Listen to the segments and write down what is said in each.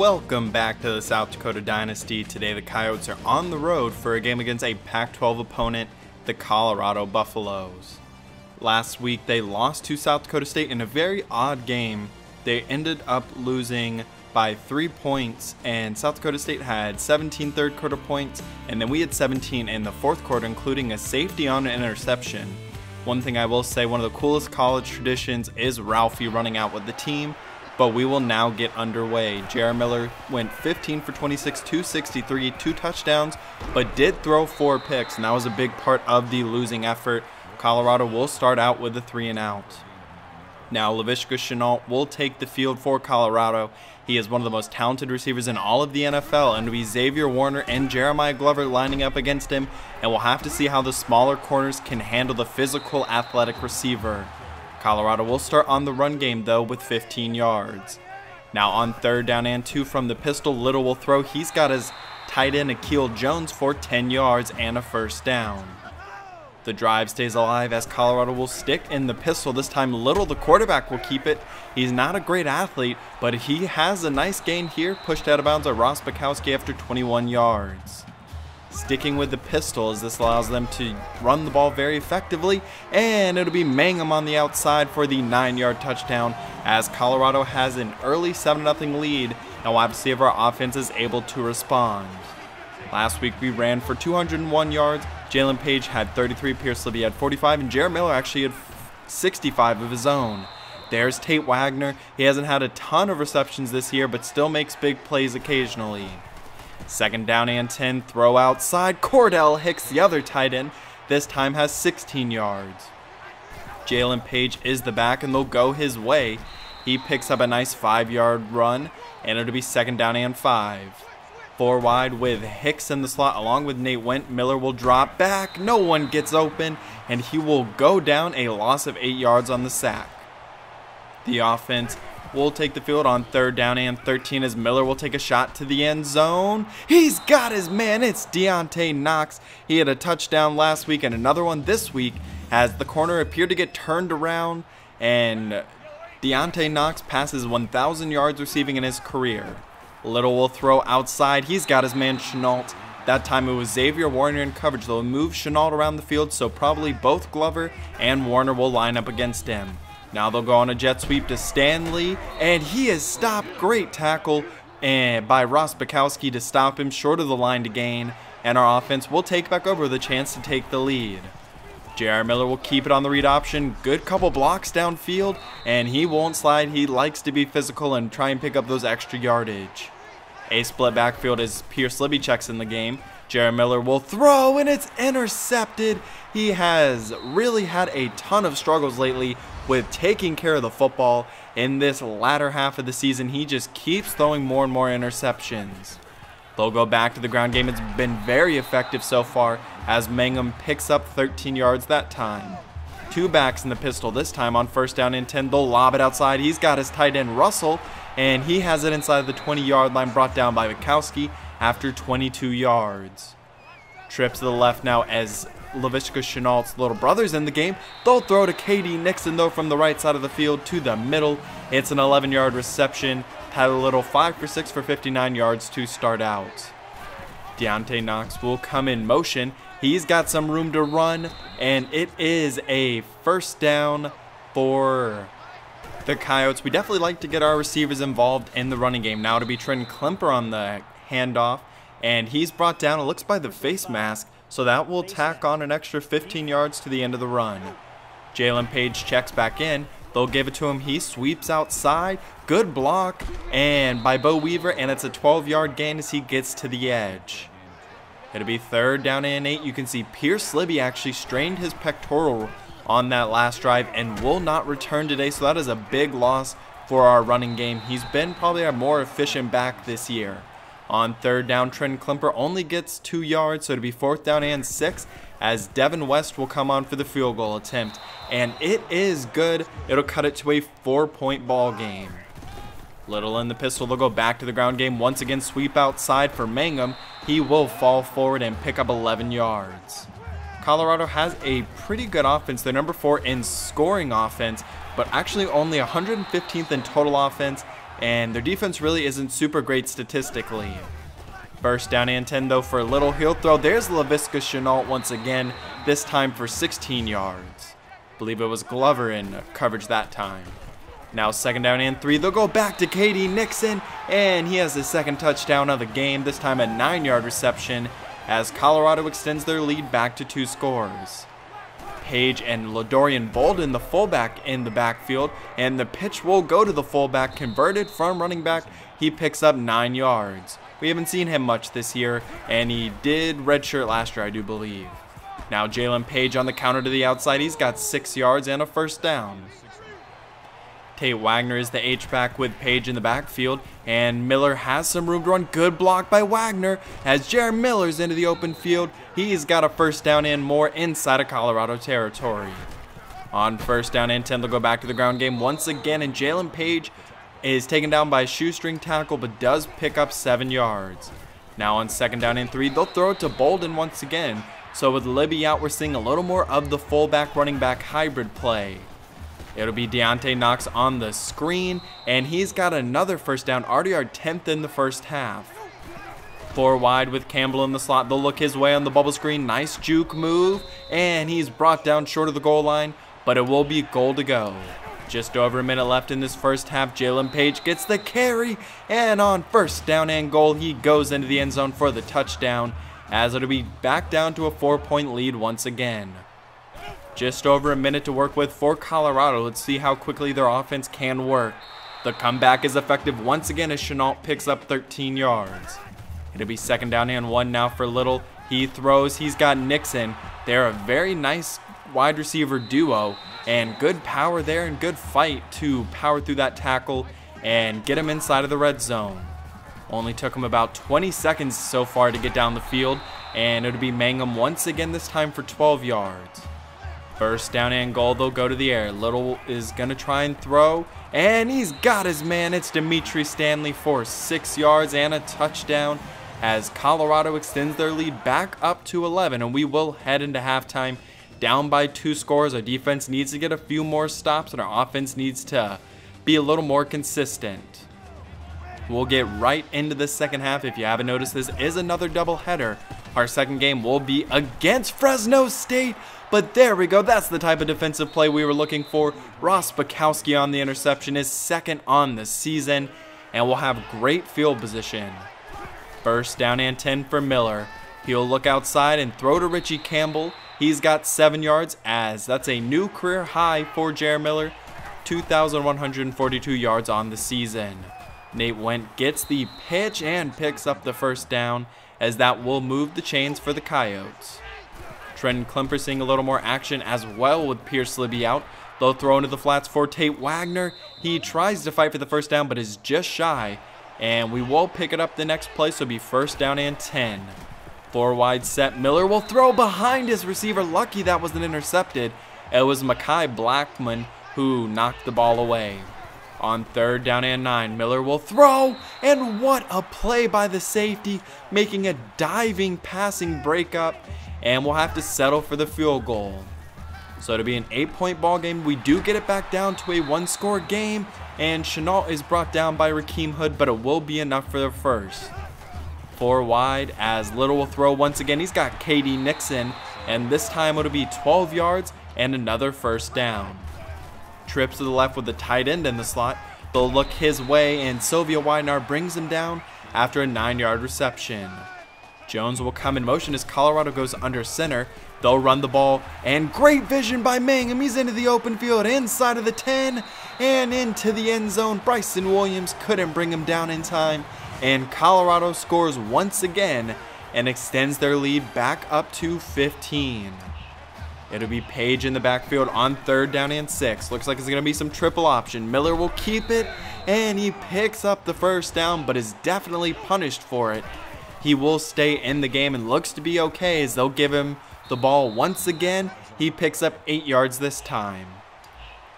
Welcome back to the South Dakota Dynasty. Today the Coyotes are on the road for a game against a Pac-12 opponent, the Colorado Buffaloes. Last week they lost to South Dakota State in a very odd game. They ended up losing by 3 points, and South Dakota State had 17 third quarter points, and then we had 17 in the fourth quarter, including a safety on an interception. One thing I will say, one of the coolest college traditions is Ralphie running out with the team, but we will now get underway. J.R. Miller went 15 for 26, 263, 2 touchdowns, but did throw 4 picks, and that was a big part of the losing effort. Colorado will start out with a 3-and-out. Now, Laviska Shenault will take the field for Colorado. He is one of the most talented receivers in all of the NFL, and it'll be Xavier Warner and Jeremiah Glover lining up against him, and we'll have to see how the smaller corners can handle the physical, athletic receiver. Colorado will start on the run game, though, with 15 yards. Now, on 3rd down and 2 from the pistol, Little will throw. He's got his tight end, Akeel Jones, for 10 yards and a 1st down. The drive stays alive as Colorado will stick in the pistol. This time Little, the quarterback, will keep it. He's not a great athlete, but he has a nice gain here, pushed out of bounds by Ross Bukowski after 21 yards. Sticking with the pistol as this allows them to run the ball very effectively, and it'll be Mangum on the outside for the 9-yard touchdown as Colorado has an early 7-0 lead, and we'll have to see if our offense is able to respond. Last week we ran for 201 yards. Jalen Page had 33, Pierce Libby had 45, and J.R. Miller actually had 65 of his own. There's Tate Wagner. He hasn't had a ton of receptions this year, but still makes big plays occasionally. 2nd down and 10, throw outside. Cordell Hicks, the other tight end, this time has 16 yards. Jalen Page is the back, and they'll go his way. He picks up a nice 5-yard run, and it'll be 2nd down and 5. 4 wide with Hicks in the slot along with Nate Wendt. Miller will drop back. No one gets open, and he will go down, a loss of 8 yards on the sack. The offense will take the field on 3rd down and 13 as Miller will take a shot to the end zone. He's got his man. It's Deontay Knox. He had a touchdown last week and another one this week as the corner appeared to get turned around, and Deontay Knox passes 1,000 yards receiving in his career. Little will throw outside. He's got his man Shenault. That time it was Xavier Warner in coverage. They'll move Shenault around the field, so probably both Glover and Warner will line up against him. Now they'll go on a jet sweep to Stanley, and he is stopped. Great tackle by Ross Bukowski to stop him short of the line to gain, and our offense will take back over with a chance to take the lead. J.R. Miller will keep it on the read option. Good couple blocks downfield, and he won't slide. He likes to be physical and try and pick up those extra yardage. A split backfield as Pierce Libby checks in the game. J.R. Miller will throw, and it's intercepted. He has really had a ton of struggles lately with taking care of the football. In this latter half of the season, he just keeps throwing more and more interceptions. They'll go back to the ground game. It's been very effective so far as Mangum picks up 13 yards that time. 2 backs in the pistol this time on 1st down and 10. They'll lob it outside. He's got his tight end Russell, and he has it inside the 20-yard line, brought down by Bukowski after 22 yards. Trip to the left now as Laviska Shenault's little brother's in the game. They'll throw to KD Nixon, though, from the right side of the field to the middle. It's an 11-yard reception. Had a little 5 for 6 for 59 yards to start out. Deontay Knox will come in motion. He's got some room to run, and it is a 1st down for the Coyotes. We definitely like to get our receivers involved in the running game. Now to be Trent Klemper on the handoff, and he's brought down. It looks by the face mask, so that will tack on an extra 15 yards to the end of the run. Jalen Page checks back in. They'll give it to him. He sweeps outside. Good block and by Bo Weaver, and it's a 12-yard gain as he gets to the edge. It'll be 3rd down and 8. You can see Pierce Libby actually strained his pectoral on that last drive and will not return today, so that is a big loss for our running game. He's been probably our more efficient back this year. On 3rd down, Trent Klemper only gets 2 yards, so it'll be 4th down and 6 as Devin West will come on for the field goal attempt. And it is good. It'll cut it to a 4-point ball game. Little in the pistol. They'll go back to the ground game. Once again, sweep outside for Mangum. He will fall forward and pick up 11 yards. Colorado has a pretty good offense. They're number 4 in scoring offense, but actually only 115th in total offense. and their defense really isn't super great statistically. First down and 10 though for a little heel throw. There's Laviska Shenault once again, this time for 16 yards. Believe it was Glover in coverage that time. Now second down and 3, they'll go back to KD Nixon, and he has his second touchdown of the game, this time a 9-yard reception, as Colorado extends their lead back to 2 scores. Page and Ladorian Bolden, the fullback, in the backfield, and the pitch will go to the fullback, converted from running back. He picks up 9 yards. We haven't seen him much this year, and he did redshirt last year, I do believe. Now Jalen Page on the counter to the outside, he's got 6 yards and a first down. Tate Wagner is the H-back with Page in the backfield, and Miller has some room to run. Good block by Wagner as J.R. Miller's into the open field. He's got a first down and more inside of Colorado territory. On first down and 10, they'll go back to the ground game once again, and Jalen Page is taken down by a shoestring tackle but does pick up 7 yards. Now on second down and 3, they'll throw it to Bolden once again. So with Libby out, we're seeing a little more of the fullback running back hybrid play. It'll be Deontay Knox on the screen, and he's got another first down, already our 10th in the first half. 4 wide with Campbell in the slot. They'll look his way on the bubble screen. Nice juke move, and he's brought down short of the goal line, but it will be goal to go. Just over a minute left in this first half. Jalen Page gets the carry, and on first down and goal, he goes into the end zone for the touchdown, as it'll be back down to a 4-point lead once again. Just over a minute to work with for Colorado. Let's see how quickly their offense can work. The comeback is effective once again as Shenault picks up 13 yards. It'll be second down and 1 now for Little. He throws. He's got Nixon. They're a very nice wide receiver duo, and good power there and good fight to power through that tackle and get him inside of the red zone. Only took him about 20 seconds so far to get down the field, and it'll be Mangum once again, this time for 12 yards. First down and goal, they'll go to the air. Little is going to try and throw, and he's got his man. It's Dimitri Stanley for 6 yards and a touchdown as Colorado extends their lead back up to 11, and we will head into halftime down by 2 scores. Our defense needs to get a few more stops, and our offense needs to be a little more consistent. We'll get right into the second half. If you haven't noticed, this is another doubleheader. Our second game will be against Fresno State. But there we go, that's the type of defensive play we were looking for. Ross Bukowski on the interception, is second on the season, and will have great field position. First down and 10 for Miller. He'll look outside and throw to Richie Campbell. He's got 7 yards, as that's a new career high for J.R. Miller, 2,142 yards on the season. Nate Wendt gets the pitch and picks up the first down, as that will move the chains for the Coyotes. Trent Klemper seeing a little more action as well with Pierce Libby out. They'll throw into the flats for Tate Wagner. He tries to fight for the first down but is just shy. And we will pick it up the next play, so it'll be first down and 10. 4 wide set. Miller will throw behind his receiver. Lucky that wasn't intercepted. It was Mekhi Blackman who knocked the ball away. On third down and 9, Miller will throw, and what a play by the safety, making a diving passing breakup, and we'll have to settle for the field goal. So to be an 8-point ball game, we do get it back down to a 1-score game, and Shenault is brought down by Rakeem Hood, but it will be enough for the first. 4 wide as Little will throw once again. He's got KD Nixon, and this time it'll be 12 yards and another first down. Trips to the left with the tight end in the slot. They'll look his way, and Sylvia Weidenar brings him down after a 9-yard reception. Jones will come in motion as Colorado goes under center. They'll run the ball, and great vision by Mangum. He's into the open field, inside of the 10, and into the end zone. Bryson Williams couldn't bring him down in time, and Colorado scores once again and extends their lead back up to 15. It'll be Page in the backfield on third down and 6. Looks like it's going to be some triple option. Miller will keep it, and he picks up the first down, but is definitely punished for it. He will stay in the game and looks to be okay as they'll give him the ball once again. He picks up 8 yards this time.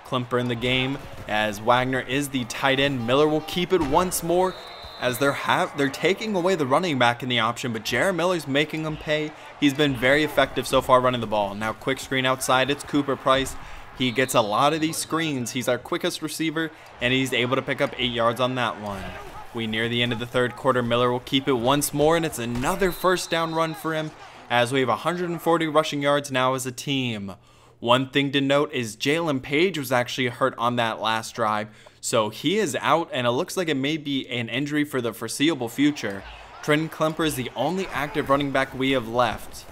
Klemper in the game as Wagner is the tight end. Miller will keep it once more as they're taking away the running back in the option, but J.R. Miller's making him pay. He's been very effective so far running the ball. Now quick screen outside. It's Cooper Price. He gets a lot of these screens. He's our quickest receiver, and he's able to pick up 8 yards on that one. We near the end of the third quarter. Miller will keep it once more, and it's another first down run for him, as we have 140 rushing yards now as a team. One thing to note is Jalen Page was actually hurt on that last drive, so he is out, and it looks like it may be an injury for the foreseeable future. Trent Klemper is the only active running back we have left.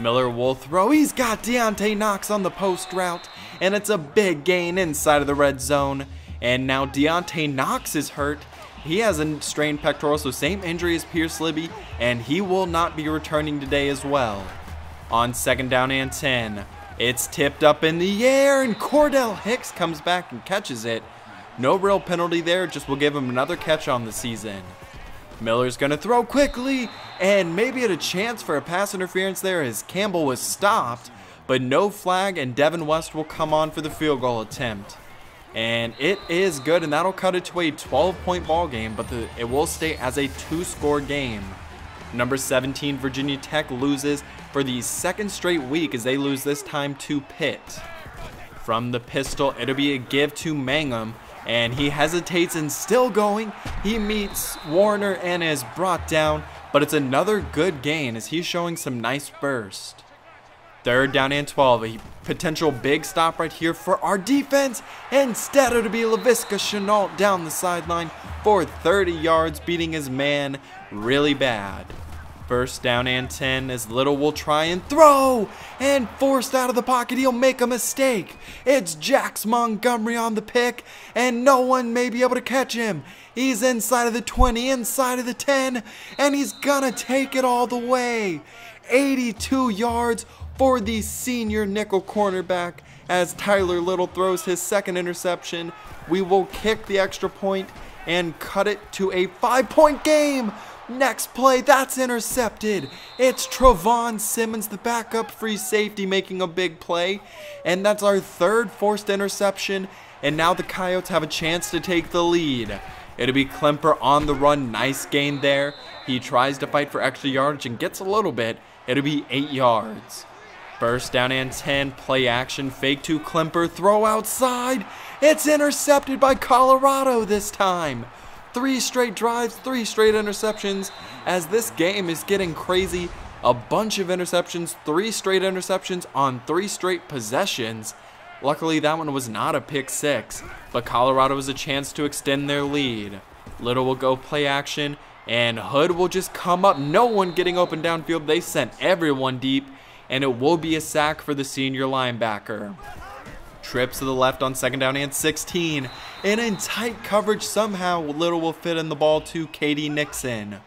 Miller will throw. He's got Deontay Knox on the post route, and it's a big gain inside of the red zone. And now Deontay Knox is hurt. He has a strained pectoral, so same injury as Pierce Libby, and he will not be returning today as well. On second down and 10, it's tipped up in the air, and Cordell Hicks comes back and catches it. No real penalty there, just will give him another catch on the season. Miller's going to throw quickly, and maybe at a chance for a pass interference there as Campbell was stopped, but no flag, and Devin West will come on for the field goal attempt. And it is good, and that'll cut it to a 12-point ball game, but it will stay as a two-score game. Number 17, Virginia Tech loses for the second straight week as they lose this time to Pitt. From the pistol, it'll be a give to Mangum, and he hesitates and still going. He meets Warner and is brought down, but it's another good gain as he's showing some nice burst. Third down and 12, a potential big stop right here for our defense. Instead, it'll be Laviska Shenault down the sideline for 30 yards, beating his man really bad. First down and 10 as Little will try and throw, and forced out of the pocket, he'll make a mistake. It's Jax Montgomery on the pick, and no one may be able to catch him. He's inside of the 20, inside of the 10, and he's gonna take it all the way. 82 yards for the senior nickel cornerback as Tyler Little throws his second interception. We will kick the extra point and cut it to a 5-point game. Next play, that's intercepted. It's Trevon Simmons, the backup free safety, making a big play. And that's our third forced interception. And now the Coyotes have a chance to take the lead. It'll be Klemper on the run. Nice gain there. He tries to fight for extra yardage and gets a little bit. It'll be 8 yards. First down and 10, play action, fake to Klemper, throw outside. It's intercepted by Colorado this time. 3 straight drives, 3 straight interceptions, as this game is getting crazy. A bunch of interceptions, 3 straight interceptions on 3 straight possessions. Luckily, that one was not a pick six, but Colorado has a chance to extend their lead. Little will go play action, and Hood will just come up. No one getting open downfield. They sent everyone deep, and it will be a sack for the senior linebacker. Trips to the left on second down and 16. And in tight coverage, somehow Little will fit in the ball to KD Nixon.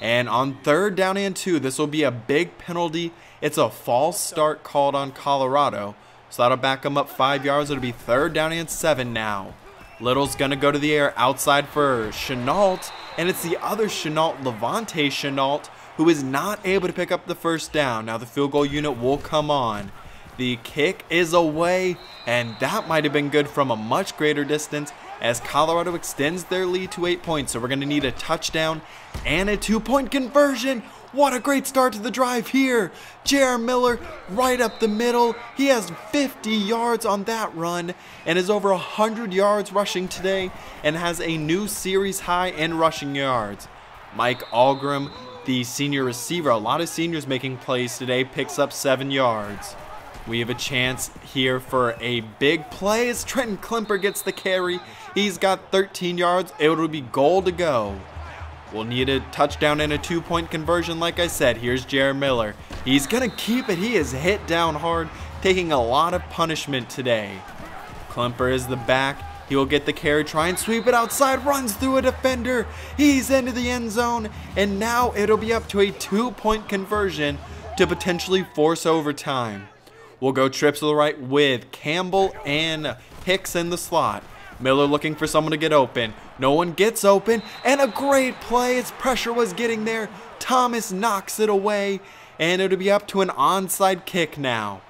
And on third down and 2, this will be a big penalty. It's a false start called on Colorado. So that'll back them up 5 yards. It'll be third down and 7 now. Little's going to go to the air outside for Shenault. And it's the other Shenault, Levante Shenault, who is not able to pick up the first down. Now the field goal unit will come on. The kick is away, and that might have been good from a much greater distance as Colorado extends their lead to 8 points. So we're going to need a touchdown and a 2-point conversion. What a great start to the drive here. J.R. Miller right up the middle. He has 50 yards on that run and is over 100 yards rushing today and has a new series high in rushing yards. Mike Algram, the senior receiver, a lot of seniors making plays today, picks up 7 yards. We have a chance here for a big play as Trent Klemper gets the carry. He's got 13 yards. It will be goal to go. We'll need a touchdown and a 2-point conversion. Like I said, here's J.R. Miller. He's going to keep it. He is hit down hard, taking a lot of punishment today. Klemper is the back. He will get the carry, try and sweep it outside, runs through a defender. He's into the end zone, and now it'll be up to a 2-point conversion to potentially force overtime. We'll go trips to the right with Campbell and Hicks in the slot. Miller looking for someone to get open. No one gets open, and a great play. Its pressure was getting there. Thomas knocks it away, and it'll be up to an onside kick now.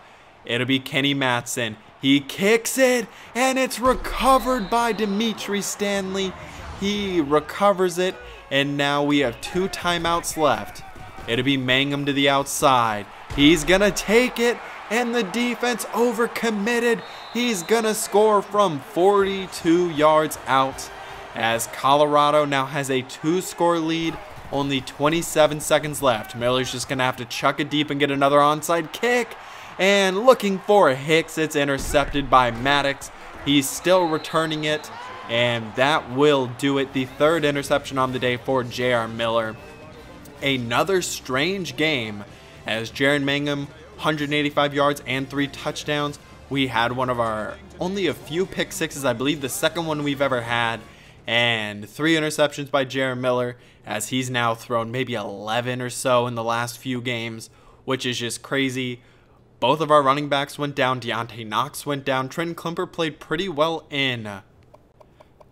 It'll be Kenny Mattson. He kicks it, and it's recovered by Dimitri Stanley. He recovers it, and now we have 2 timeouts left. It'll be Mangum to the outside. He's going to take it, and the defense overcommitted. He's gonna score from 42 yards out, as Colorado now has a 2-score lead, only 27 seconds left. Miller's just gonna have to chuck it deep and get another onside kick, and looking for Hicks, it's intercepted by Maddox. He's still returning it, and that will do it. The third interception on the day for J.R. Miller. Another strange game, as Jaren Mangum, 185 yards and 3 touchdowns. We had one of our only a few pick sixes, I believe the second one we've ever had, and 3 interceptions by J.R. Miller, as he's now thrown maybe 11 or so in the last few games, which is just crazy. Both of our running backs went down. Deontay Knox went down. Trent Klemper played pretty well in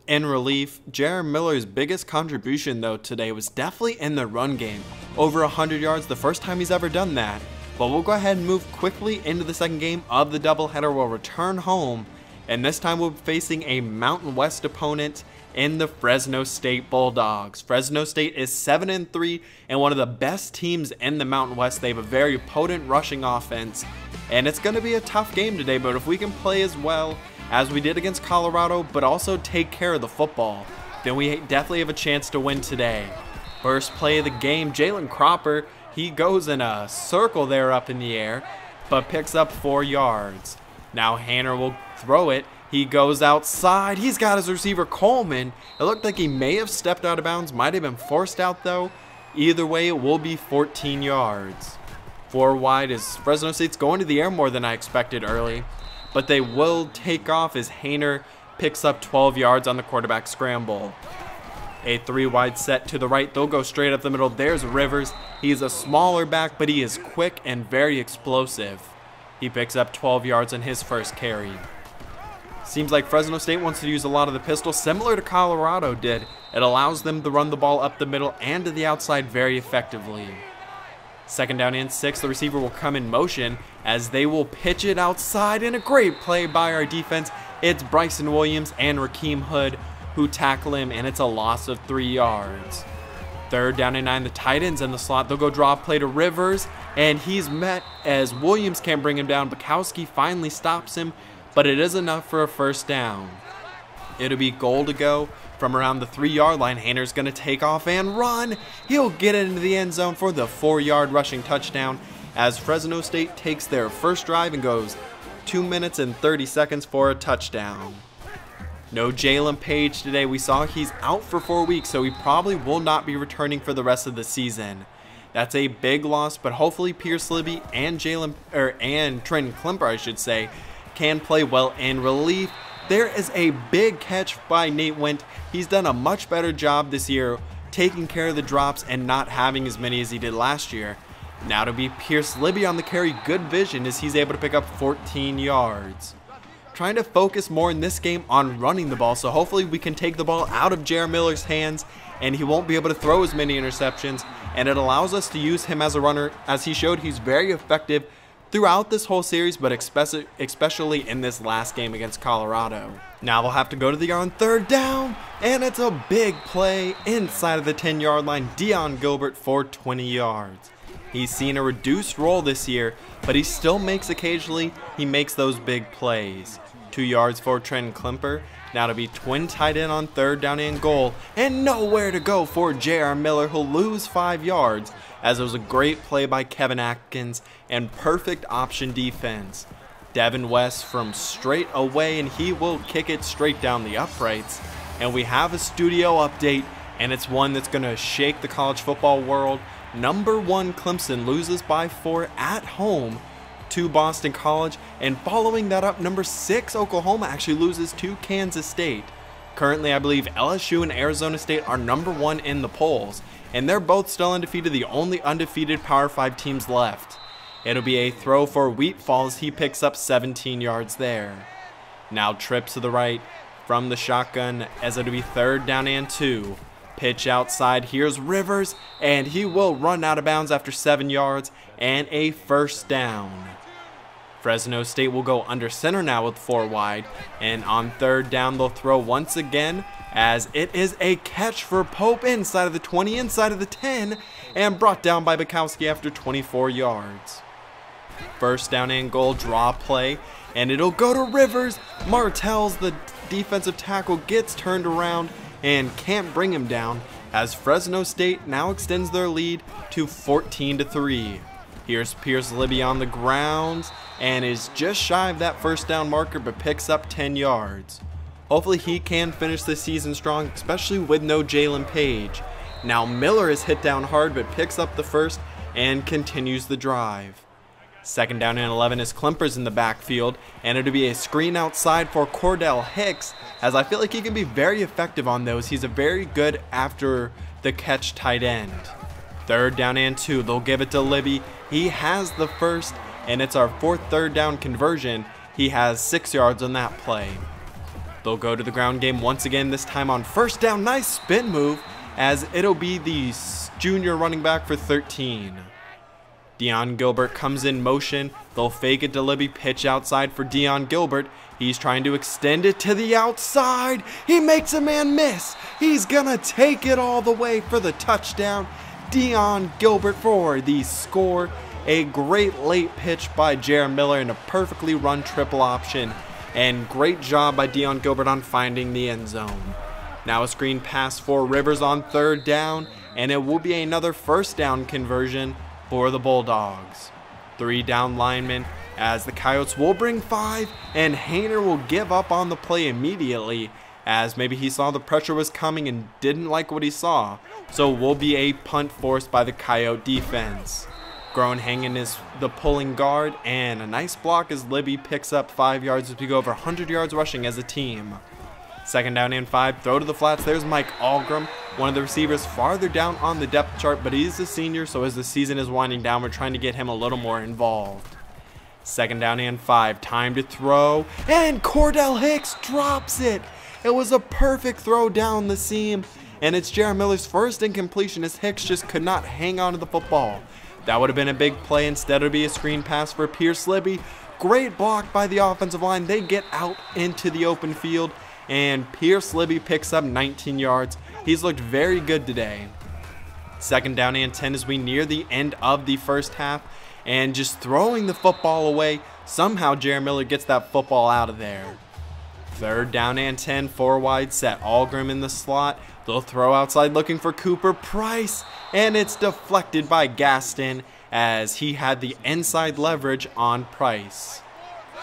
relief. J.R. Miller's biggest contribution, though, today was definitely in the run game. Over 100 yards, the first time he's ever done that. But we'll go ahead and move quickly into the second game of the doubleheader. We'll return home, and this time we'll be facing a Mountain West opponent in the Fresno State Bulldogs. Fresno State is 7-3 and one of the best teams in the Mountain West. They have a very potent rushing offense, and it's going to be a tough game today, but if we can play as well as we did against Colorado, but also take care of the football, then we definitely have a chance to win today. First play of the game, Jalen Cropper, he goes in a circle there up in the air, but picks up 4 yards. Now Haner will throw it. He goes outside. He's got his receiver Coleman. It looked like he may have stepped out of bounds. Might have been forced out, though. Either way, it will be 14 yards. 4 wide as Fresno State's going to the air more than I expected early, but they will take off as Haner picks up 12 yards on the quarterback scramble. A 3 wide set to the right. They'll go straight up the middle. There's Rivers. He's a smaller back, but he is quick and very explosive. He picks up 12 yards on his first carry. Seems like Fresno State wants to use a lot of the pistol, similar to Colorado did. It allows them to run the ball up the middle and to the outside very effectively. Second down and 6, the receiver will come in motion as they will pitch it outside in a great play by our defense. It's Bryson Williams and Rakeem Hood who tackle him, and it's a loss of 3 yards. Third down and 9, the tight ends in the slot. They'll go draw play to Rivers, and he's met as Williams can't bring him down. Bukowski finally stops him, but it is enough for a first down. It'll be goal to go from around the 3-yard line. Haner's going to take off and run. He'll get it into the end zone for the 4-yard rushing touchdown as Fresno State takes their first drive and goes 2 minutes and 30 seconds for a touchdown. No Jalen Page today. We saw he's out for 4 weeks, so he probably will not be returning for the rest of the season. That's a big loss, but hopefully Pierce Libby and Trent Klemper, can play well in relief. There is a big catch by Nate Wendt. He's done a much better job this year taking care of the drops and not having as many as he did last year. Now to be Pierce Libby on the carry. Good vision as he's able to pick up 14 yards. Trying to focus more in this game on running the ball, so hopefully we can take the ball out of J.R. Miller's hands and he won't be able to throw as many interceptions, and it allows us to use him as a runner, as he showed he's very effective throughout this whole series, but especially in this last game against Colorado. Now they'll have to go to the on third down, and it's a big play inside of the 10-yard line. Dion Gilbert for 20 yards. He's seen a reduced role this year, but he still makes occasionally, he makes those big plays. 2 yards for Trent Klemper. Now to be twin tight end on third down and goal, and nowhere to go for J.R. Miller, who'll lose 5 yards, as it was a great play by Kevin Atkins and perfect option defense. Devin West from straight away, and he will kick it straight down the uprights. And we have a studio update, and it's one that's going to shake the college football world. Number 1 Clemson loses by 4 at home to Boston College, and following that up, number 6 Oklahoma actually loses to Kansas State. Currently, I believe LSU and Arizona State are number 1 in the polls, and they're both still undefeated, the only undefeated Power 5 teams left. It'll be a throw for Wheat Falls. He picks up 17 yards there. Now trips to the right from the shotgun as it'll be third down and 2. Pitch outside, here's Rivers, and he will run out of bounds after 7 yards and a first down. Fresno State will go under center now with 4 wide, and on third down they'll throw once again, as it is a catch for Pope inside of the 20, inside of the 10, and brought down by Bukowski after 24 yards. First down and goal, draw play, and it'll go to Rivers. Martels, the defensive tackle, gets turned around and can't bring him down as Fresno State now extends their lead to 14-3. Here's Pierce Libby on the grounds and is just shy of that first down marker but picks up 10 yards. Hopefully he can finish the season strong, especially with no Jalen Page. Now Miller is hit down hard but picks up the first and continues the drive. Second down and 11 as Klemper's in the backfield, and it'll be a screen outside for Cordell Hicks, as I feel like he can be very effective on those. He's a very good after the catch tight end. Third down and 2, they'll give it to Libby. He has the first, and it's our fourth third down conversion. He has 6 yards on that play. They'll go to the ground game once again, this time on first down. Nice spin move, as it'll be the junior running back for 13. Dion Gilbert comes in motion. They'll fake it to Libby, pitch outside for Dion Gilbert. He's trying to extend it to the outside. He makes a man miss. He's gonna take it all the way for the touchdown. Dion Gilbert for the score. A great late pitch by J.R. Miller and a perfectly run triple option. And great job by Dion Gilbert on finding the end zone. Now a screen pass for Rivers on third down, and it will be another first down conversion for the Bulldogs. Three down linemen as the Coyotes will bring 5, and Haner will give up on the play immediately, as maybe he saw the pressure was coming and didn't like what he saw. So will be a punt forced by the Coyote defense. Groenhagen is the pulling guard, and a nice block as Libby picks up 5 yards as we go over 100 yards rushing as a team. Second down and 5, throw to the flats. There's Mike Algram, one of the receivers farther down on the depth chart, but he's a senior, so as the season is winding down, we're trying to get him a little more involved. Second down and 5, time to throw, and Cordell Hicks drops it. It was a perfect throw down the seam, and it's J.R. Miller's first incompletion as Hicks just could not hang on to the football. That would have been a big play. Instead, it would be a screen pass for Pierce Libby. Great block by the offensive line. They get out into the open field, and Pierce Libby picks up 19 yards. He's looked very good today. Second down and 10 as we near the end of the first half, and just throwing the football away. Somehow J.R. Miller gets that football out of there. Third down and 10, 4 wide set. Algram in the slot. They'll throw outside looking for Cooper Price, and it's deflected by Gaston as he had the inside leverage on Price.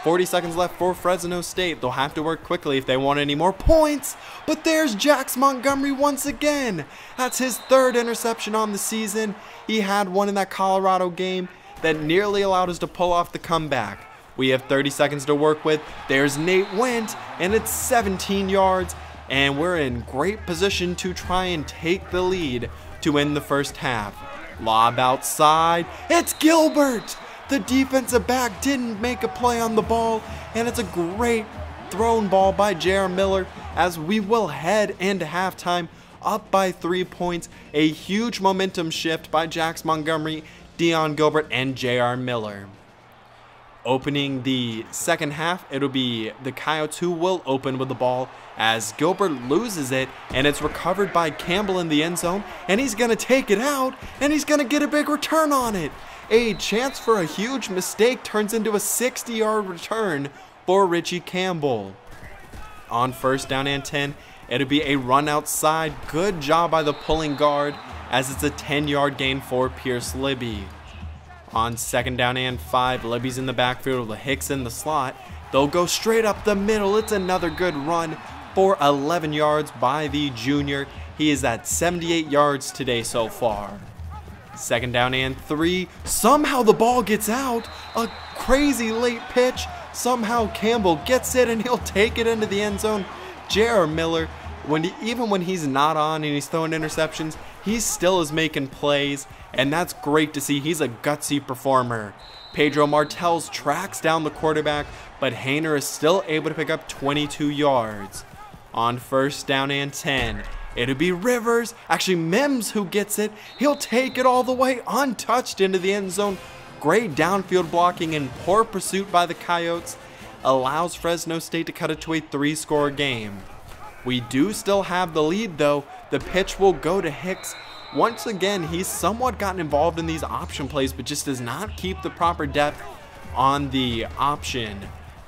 40 seconds left for Fresno State. They'll have to work quickly if they want any more points. But there's Jax Montgomery once again. That's his third interception on the season. He had one in that Colorado game that nearly allowed us to pull off the comeback. We have 30 seconds to work with. There's Nate Wendt, and it's 17 yards. And we're in great position to try and take the lead to end the first half. Lob outside. It's Gilbert! The defensive back didn't make a play on the ball, and it's a great thrown ball by J.R. Miller as we will head into halftime up by 3 points. A huge momentum shift by Jax Montgomery, Dion Gilbert, and J.R. Miller. Opening the second half, it'll be the Coyotes who will open with the ball as Gilbert loses it, and it's recovered by Campbell in the end zone, and he's going to take it out, and he's going to get a big return on it. A chance for a huge mistake turns into a 60-yard return for Richie Campbell. On first down and 10, it'll be a run outside. Good job by the pulling guard as it's a 10-yard gain for Pierce Libby. On second down and 5, Libby's in the backfield with Hicks in the slot. They'll go straight up the middle. It's another good run for 11 yards by the junior. He is at 78 yards today so far. Second down and 3. Somehow the ball gets out. A crazy late pitch. Somehow Campbell gets it, and he'll take it into the end zone. J.R. Miller, even when he's not on and he's throwing interceptions, he still is making plays, and that's great to see. He's a gutsy performer. Pedro Martels tracks down the quarterback, but Haner is still able to pick up 22 yards. On first down and 10, it'll be Rivers, actually Mims, who gets it. He'll take it all the way untouched into the end zone. Great downfield blocking and poor pursuit by the Coyotes allows Fresno State to cut it to a 3-score game. We do still have the lead though. The pitch will go to Hicks. Once again, he's somewhat gotten involved in these option plays, but just does not keep the proper depth on the option.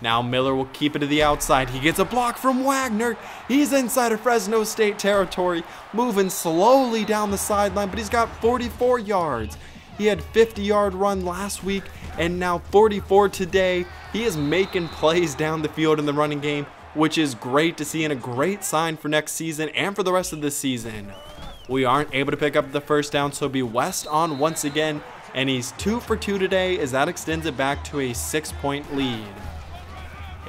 Now Miller will keep it to the outside. He gets a block from Wagner. He's inside of Fresno State territory, moving slowly down the sideline, but he's got 44 yards. He had 50-yard run last week and now 44 today. He is making plays down the field in the running game, which is great to see and a great sign for next season and for the rest of the season. We aren't able to pick up the first down, so it'll be West on once again, and he's 2 for 2 today as that extends it back to a 6-point lead.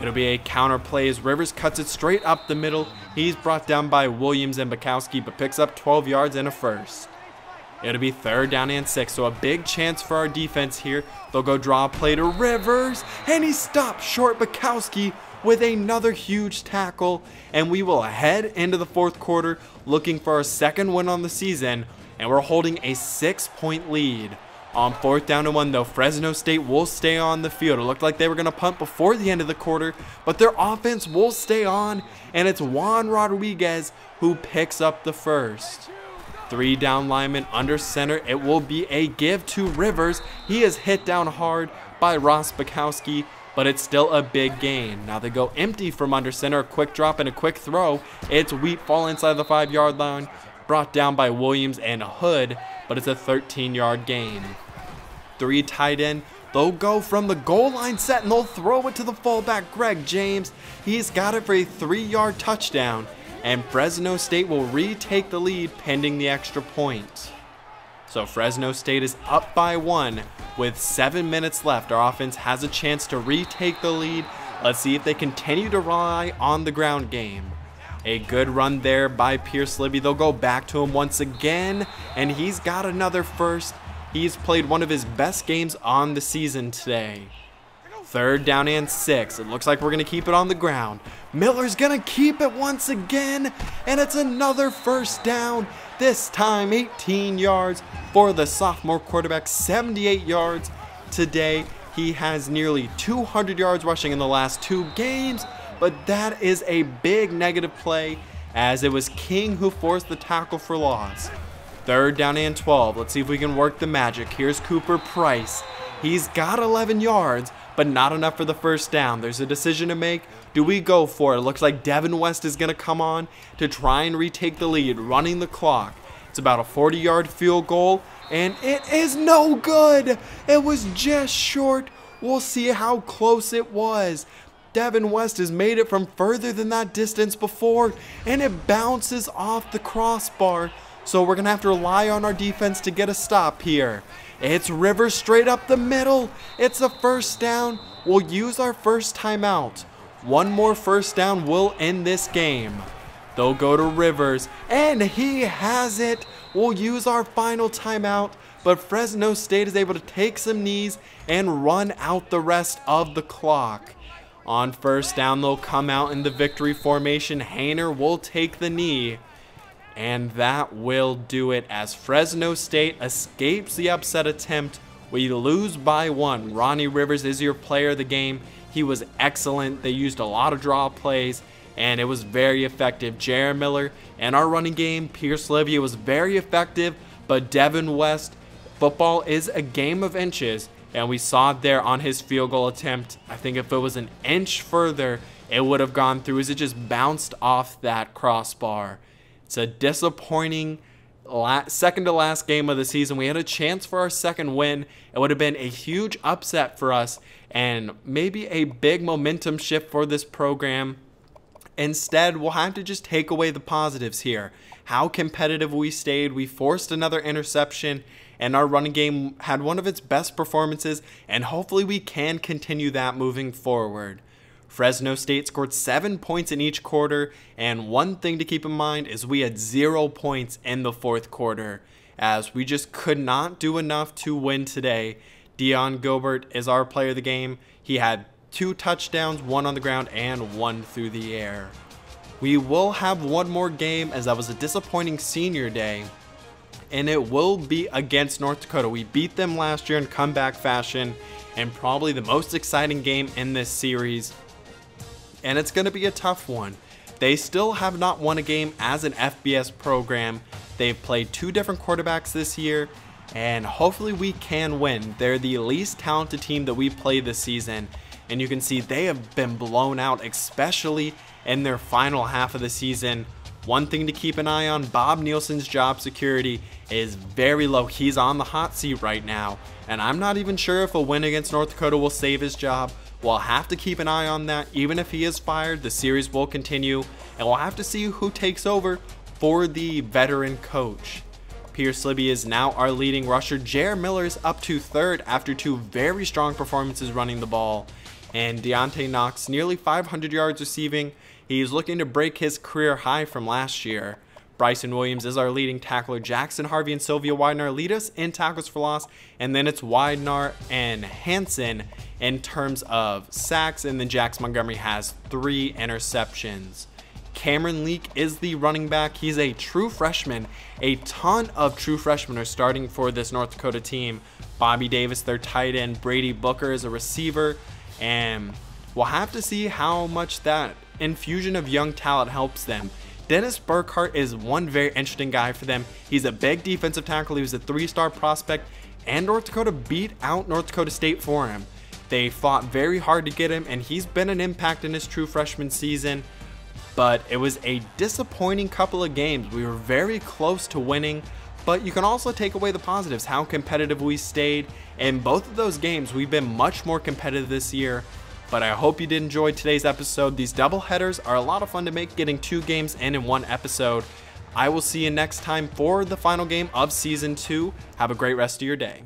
It'll be a counter play as Rivers cuts it straight up the middle. He's brought down by Williams and Bukowski, but picks up 12 yards and a first. It'll be 3rd down and 6, so a big chance for our defense here. They'll go draw a play to Rivers, and he stops short Bukowski with another huge tackle, and we will head into the 4th quarter looking for our 2nd win on the season, and we're holding a 6-point lead. On 4th down and 1, though, Fresno State will stay on the field. It looked like they were going to punt before the end of the quarter, but their offense will stay on, and it's Juan Rodriguez who picks up the first. 3 down linemen under center. It will be a give to Rivers. He is hit down hard by Ross Bukowski, but it's still a big gain. Now they go empty from under center, a quick drop and a quick throw. It's Wheat Fall inside the 5-yard line, brought down by Williams and Hood, but it's a 13-yard gain. 3 tight end. They'll go from the goal line set and they'll throw it to the fullback, Greg James. He's got it for a 3-yard touchdown, and Fresno State will retake the lead pending the extra point. So Fresno State is up by 1 with 7 minutes left. Our offense has a chance to retake the lead. Let's see if they continue to rely on the ground game. A good run there by Pierce Libby. They'll go back to him once again, and he's got another first. He's played one of his best games on the season today. 3rd down and 6. It looks like we're going to keep it on the ground. Miller's going to keep it once again, and it's another first down. This time 18 yards for the sophomore quarterback, 78 yards today. He has nearly 200 yards rushing in the last 2 games, but that is a big negative play as it was King who forced the tackle for loss. 3rd down and 12. Let's see if we can work the magic. Here's Cooper Price. He's got 11 yards, but not enough for the first down. There's a decision to make. Do we go for it? It looks like Devin West is going to come on to try and retake the lead, running the clock. It's about a 40-yard field goal, and it is no good. It was just short. We'll see how close it was. Devin West has made it from further than that distance before, and it bounces off the crossbar. So we're going to have to rely on our defense to get a stop here. It's Rivers straight up the middle. It's a first down. We'll use our first timeout. 1 more first down will end this game. They'll go to Rivers, and he has it. We'll use our final timeout, but Fresno State is able to take some knees and run out the rest of the clock. On 1st down, they'll come out in the victory formation. Haner will take the knee. And that will do it as Fresno State escapes the upset attempt. We lose by 1. Ronnie Rivers is your player of the game. He was excellent. They used a lot of draw plays, and it was very effective. J.R. Miller and our running game, Pierce Livia, was very effective, but Devin West, football is a game of inches, and we saw it there on his field goal attempt. I think if it was an inch further, it would have gone through as it just bounced off that crossbar. It's a disappointing second to last game of the season. We had a chance for our 2nd win. It would have been a huge upset for us and maybe a big momentum shift for this program. Instead, we'll have to just take away the positives here. How competitive we stayed. We forced another interception, and our running game had one of its best performances, and hopefully we can continue that moving forward. Fresno State scored 7 points in each quarter, and one thing to keep in mind is we had 0 points in the 4th quarter, as we just could not do enough to win today. Dion Gilbert is our player of the game. He had 2 touchdowns, 1 on the ground and 1 through the air. We will have 1 more game, as that was a disappointing senior day, and it will be against North Dakota. We beat them last year in comeback fashion, and probably the most exciting game in this series. And it's going to be a tough one. They still have not won a game as an FBS program. They've played 2 different quarterbacks this year. and hopefully we can win. They're the least talented team that we play this season, and you can see they have been blown out, especially in their final half of the season. One thing to keep an eye on, Bob Nielsen's job security is very low. He's on the hot seat right now, and I'm not even sure if a win against North Dakota will save his job. We'll have to keep an eye on that. Even if he is fired, the series will continue, and we'll have to see who takes over for the veteran coach. Pierce Libby is now our leading rusher. J.R. Miller is up to third after two very strong performances running the ball. And Deontay Knox, nearly 500 yards receiving. He's looking to break his career high from last year. Bryson Williams is our leading tackler. Jackson Harvey and Sylvia Weidenar lead us in tackles for loss. And then it's Weidenar and Hansen in terms of sacks. And then Jax Montgomery has 3 interceptions. Cameron Leak is the running back. He's a true freshman. A ton of true freshmen are starting for this North Dakota team. Bobby Davis, their tight end. Brady Booker is a receiver. And we'll have to see how much that infusion of young talent helps them. Dennis Burkhart is one very interesting guy for them. He's a big defensive tackle. He was a 3-star prospect, and North Dakota beat out North Dakota State for him. They fought very hard to get him, and he's been an impact in his true freshman season. But it was a disappointing couple of games. We were very close to winning, but you can also take away the positives, how competitive we stayed. In both of those games, we've been much more competitive this year. But I hope you did enjoy today's episode. These double headers are a lot of fun to make, getting 2 games in one episode. I will see you next time for the final game of Season 2. Have a great rest of your day.